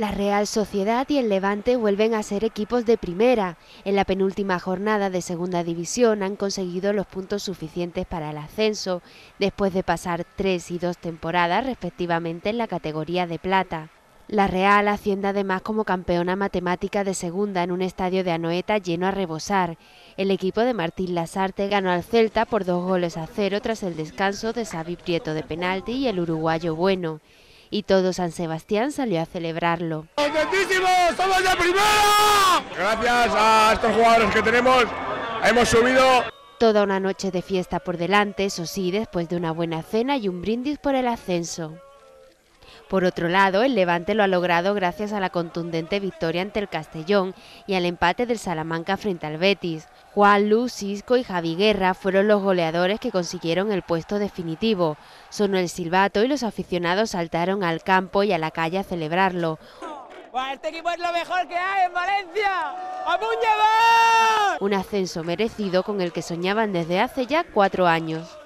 La Real Sociedad y el Levante vuelven a ser equipos de primera. En la penúltima jornada de Segunda División han conseguido los puntos suficientes para el ascenso, después de pasar 3 y 2 temporadas respectivamente en la categoría de plata. La Real asciende además como campeona matemática de segunda en un estadio de Anoeta lleno a rebosar. El equipo de Martín Lasarte ganó al Celta por 2-0 tras el descanso de Xabi Prieto de penalti y el uruguayo Bueno. Y todo San Sebastián salió a celebrarlo. ¡Contentísimos! ¡Somos de primera! Gracias a estos jugadores que tenemos, hemos subido. Toda una noche de fiesta por delante, eso sí, después de una buena cena y un brindis por el ascenso. Por otro lado, el Levante lo ha logrado gracias a la contundente victoria ante el Castellón y al empate del Salamanca frente al Betis. Juanlu, Xisco y Javi Guerra fueron los goleadores que consiguieron el puesto definitivo. Sonó el silbato y los aficionados saltaron al campo y a la calle a celebrarlo. Este equipo es lo mejor que hay en Valencia. ¡A puñalar! Un ascenso merecido con el que soñaban desde hace ya 4 años.